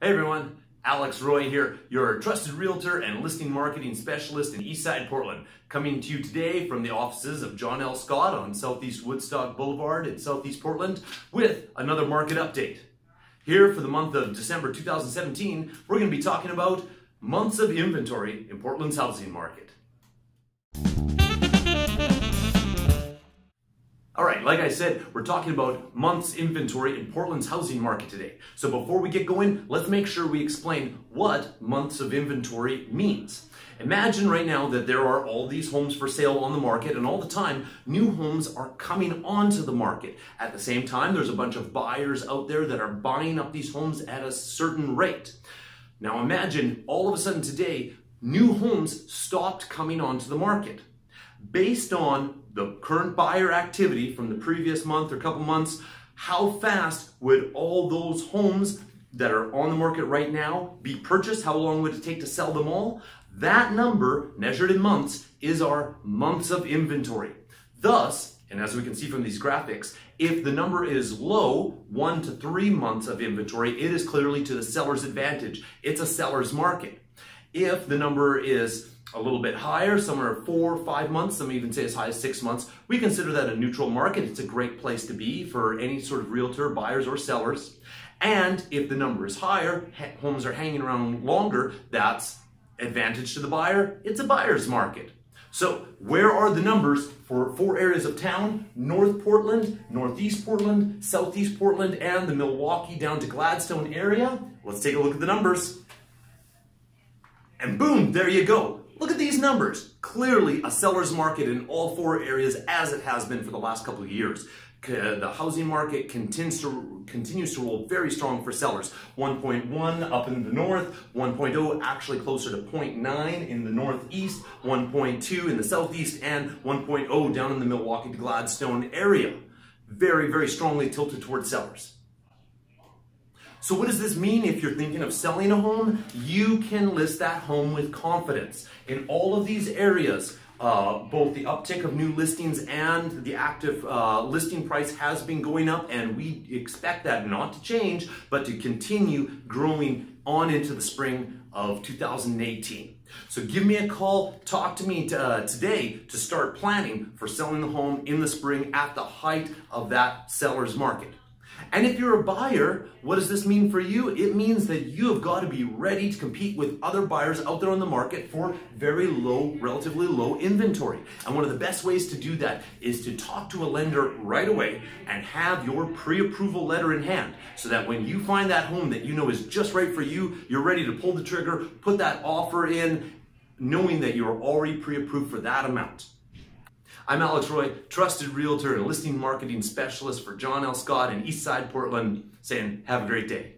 Hey everyone, Alex Roy here, your trusted realtor and listing marketing specialist in Eastside Portland, coming to you today from the offices of John L. Scott on Southeast Woodstock Boulevard in Southeast Portland with another market update. Here for the month of December 2017, we're going to be talking about months of inventory in Portland's housing market. All right, like I said, we're talking about months inventory in Portland's housing market today. So before we get going, let's make sure we explain what months of inventory means. Imagine right now that there are all these homes for sale on the market, and all the time, new homes are coming onto the market. At the same time, there's a bunch of buyers out there that are buying up these homes at a certain rate. Now imagine all of a sudden today, new homes stopped coming onto the market. Based on the current buyer activity from the previous month or couple months, how fast would all those homes that are on the market right now be purchased? How long would it take to sell them all? That number, measured in months, is our months of inventory. Thus, and as we can see from these graphics, if the number is low, 1 to 3 months of inventory, it is clearly to the seller's advantage. It's a seller's market. If the number is a little bit higher, some are 4 or 5 months, some even say as high as 6 months, we consider that a neutral market. It's a great place to be for any sort of realtor, buyers or sellers. And if the number is higher, homes are hanging around longer, that's advantage to the buyer. It's a buyer's market. So where are the numbers for 4 areas of town? North Portland, Northeast Portland, Southeast Portland, and the Milwaukee down to Gladstone area. Let's take a look at the numbers. And boom, there you go. Look at these numbers. Clearly a seller's market in all 4 areas, as it has been for the last couple of years. The housing market continues to roll very strong for sellers. 1.1 up in the north, 1.0 actually closer to 0.9 in the northeast, 1.2 in the southeast, and 1.0 down in the Milwaukee to Gladstone area. Very, very strongly tilted towards sellers. So what does this mean if you're thinking of selling a home? You can list that home with confidence. In all of these areas, both the uptick of new listings and the active listing price has been going up, and we expect that not to change, but to continue growing on into the spring of 2018. So give me a call, talk to me today to start planning for selling the home in the spring at the height of that seller's market. And if you're a buyer, what does this mean for you? It means that you have got to be ready to compete with other buyers out there on the market for very low, relatively low inventory. And one of the best ways to do that is to talk to a lender right away and have your pre-approval letter in hand, so that when you find that home that you know is just right for you, you're ready to pull the trigger, put that offer in, knowing that you're already pre-approved for that amount. I'm Alex Roy, trusted realtor and listing marketing specialist for John L. Scott in Eastside Portland, saying have a great day.